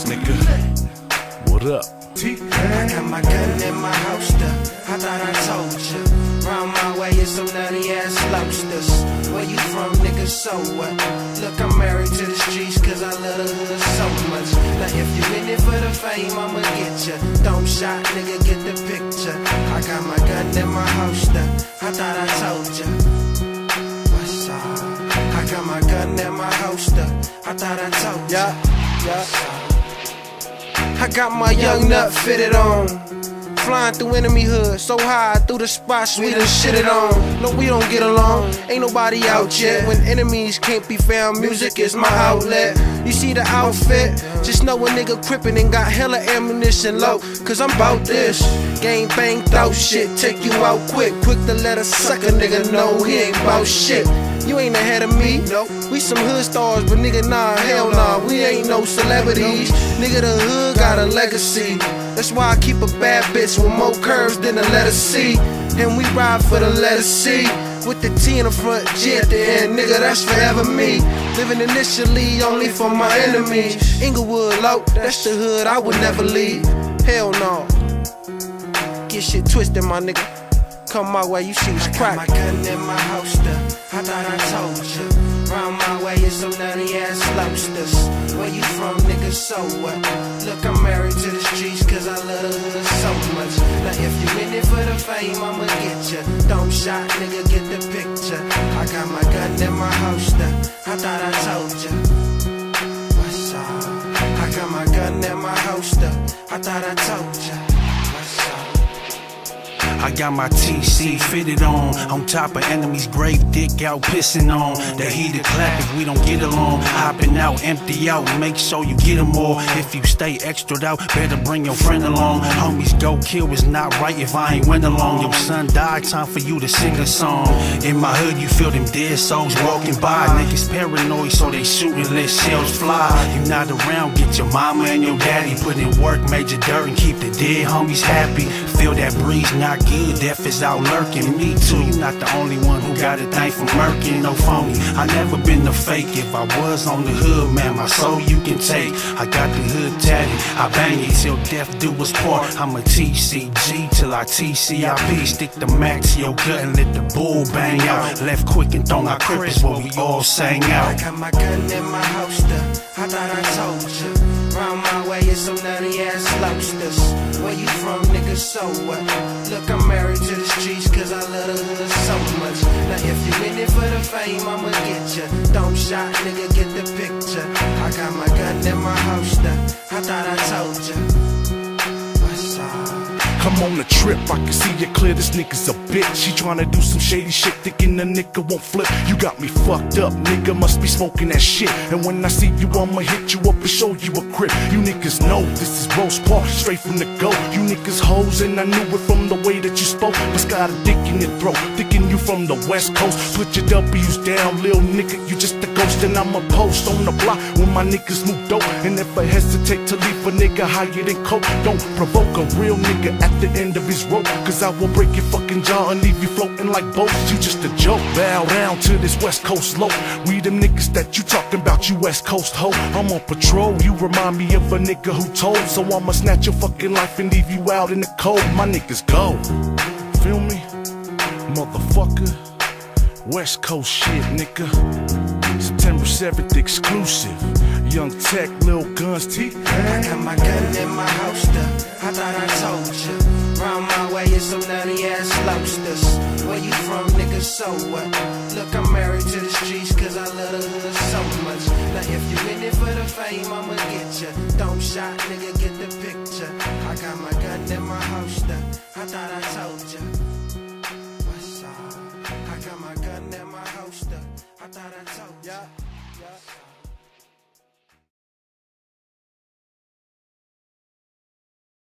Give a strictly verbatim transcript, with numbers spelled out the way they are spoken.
Mars, nigga. What up? I got my gun in my holster. I thought I told you. Round my way is some nutty ass lobsters. Where you from, nigga? So what? Look, I'm married to the streets, cause I love the hood so much. Now if you in it for the fame, I'ma get ya. Don't shot, nigga, get the picture. I got my gun in my holster. I thought I told ya. What's up? I got my gun in my holster. I thought I told ya. Yeah, yeah. I got my young nut fitted on, flying through enemy hood, so high through the spots we done shitted on. No, we don't get along, ain't nobody out yet. When enemies can't be found, music is my outlet. You see the outfit, just know a nigga crippin' and got hella ammunition low, cause I'm bout this. Gang bang, throw shit, take you out quick. Quick to let a sucker nigga know he ain't bout shit. You ain't ahead of me, no. We some hood stars, but nigga, nah, hell nah, we ain't no celebrities. Nigga, the hood got a legacy. That's why I keep a bad bitch with more curves than the letter C. And we ride for the letter C, with the T in the front, G at the end, nigga, that's forever me. Living initially only for my enemies. Inglewood, low, that's the hood I would never leave. Hell no. Get shit twisted, my nigga. Come my way, you see what's crack. I got my gun in my holster. I thought I told you. Round my way is some nutty ass lobsters. Where you from, nigga? So what? Look, I'm married to the streets, cause I love the hood so much. Now if you in it for the fame, I'ma get ya. Don't shot, nigga, get the picture. I got my gun in my holster. I thought I told ya. What's up? I got my gun in my holster. I thought I told ya. I got my T C fitted on, on top of enemies' grave, dick out pissing on. The heated clap if we don't get along, hopping out, empty out, make sure you get them all. If you stay extra'd out, better bring your friend along. Homies go kill is not right if I ain't went along. Your son died, time for you to sing a song. In my hood you feel them dead souls walking by. Niggas paranoid so they shootin', let shells fly. You not around, get your mama and your daddy. Put in work, major dirt and keep the dead homies happy. Feel that breeze, knock good, death is out lurking. Me too, you not the only one who got a thing for murking. No phony, I never been a fake. If I was on the hood, man, my soul you can take. I got the hood tatted, I bang it till death do us part. I'm a T C G till I T C I P. Stick the Mac to your gut and let the bull bang out. Left quick and throw my crib is what we all sang out. I got my gun in my holster. I thought I told you. Round my way is some nutty ass lobsters. Where you from, nigga? So what? Look, I'm married to the streets, cause I love the hood so much. Now if you in it for the fame, I'ma get ya. Don't shot, nigga, get the picture. I got my gun in my holster. I thought I told ya. What's up? I'm on a trip, I can see it clear, this nigga's a bitch. She tryna do some shady shit, thinking the nigga won't flip. You got me fucked up, nigga, must be smoking that shit. And when I see you, I'ma hit you up and show you a grip. You niggas know this is Rose Park, straight from the go. You niggas hoes, and I knew it from the way that you spoke. Must got a dick in your throat, thinking you from the west coast. Put your W's down, lil' nigga, you just a ghost. And I'm a post on the block when my niggas move dope. And if I hesitate to leave a nigga higher than coke, don't provoke a real nigga at the end of his rope, cause I will break your fucking jaw and leave you floating like boats. You just a joke, bow down to this west coast low. We them niggas that you talking about, you west coast hoe. I'm on patrol, you remind me of a nigga who told. So I'ma snatch your fucking life and leave you out in the cold. My niggas go, feel me? Motherfucker, west coast shit, nigga. September seventh exclusive. Young Tech, Lil Guns, T. I got my gun in my holster. I thought I told you. Round my way is some nutty ass lobsters. Where you from, nigga? So what? Look, I'm married to the streets, cause I love the hood so much. Now if you in it for the fame, I'ma get ya. Don't shot, nigga, get the picture. I got my gun in my holster. I thought I told ya. What's up? I got my gun in my holster. I thought I told ya.